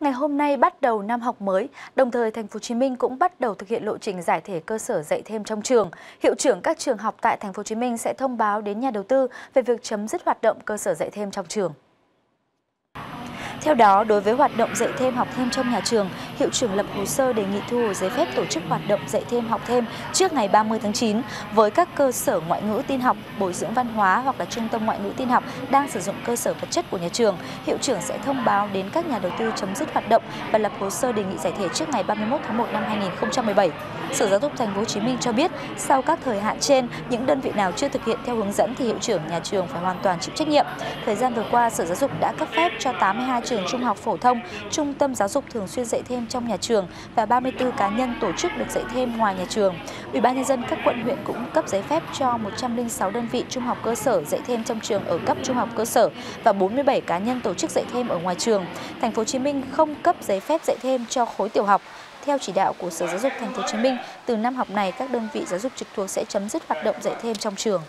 Ngày hôm nay bắt đầu năm học mới, đồng thời Thành phố Hồ Chí Minh cũng bắt đầu thực hiện lộ trình giải thể cơ sở dạy thêm trong trường. Hiệu trưởng các trường học tại Thành phố Hồ Chí Minh sẽ thông báo đến nhà đầu tư về việc chấm dứt hoạt động cơ sở dạy thêm trong trường. Theo đó, đối với hoạt động dạy thêm học thêm trong nhà trường, hiệu trưởng lập hồ sơ đề nghị thu hồi giấy phép tổ chức hoạt động dạy thêm học thêm trước ngày 30 tháng 9 với các cơ sở ngoại ngữ tin học, bồi dưỡng văn hóa hoặc là trung tâm ngoại ngữ tin học đang sử dụng cơ sở vật chất của nhà trường. Hiệu trưởng sẽ thông báo đến các nhà đầu tư chấm dứt hoạt động và lập hồ sơ đề nghị giải thể trước ngày 31 tháng 1 năm 2017. Sở Giáo dục Thành phố Hồ Chí Minh cho biết, sau các thời hạn trên, những đơn vị nào chưa thực hiện theo hướng dẫn thì hiệu trưởng nhà trường phải hoàn toàn chịu trách nhiệm. Thời gian vừa qua, Sở Giáo dục đã cấp phép cho 82 trường trung học phổ thông, trung tâm giáo dục thường xuyên dạy thêm trong nhà trường và 34 cá nhân tổ chức được dạy thêm ngoài nhà trường. Ủy ban nhân dân các quận huyện cũng cấp giấy phép cho 106 đơn vị trung học cơ sở dạy thêm trong trường ở cấp trung học cơ sở và 47 cá nhân tổ chức dạy thêm ở ngoài trường. Thành phố Hồ Chí Minh không cấp giấy phép dạy thêm cho khối tiểu học. Theo chỉ đạo của Sở Giáo dục Thành phố Hồ Chí Minh, từ năm học này các đơn vị giáo dục trực thuộc sẽ chấm dứt hoạt động dạy thêm trong trường.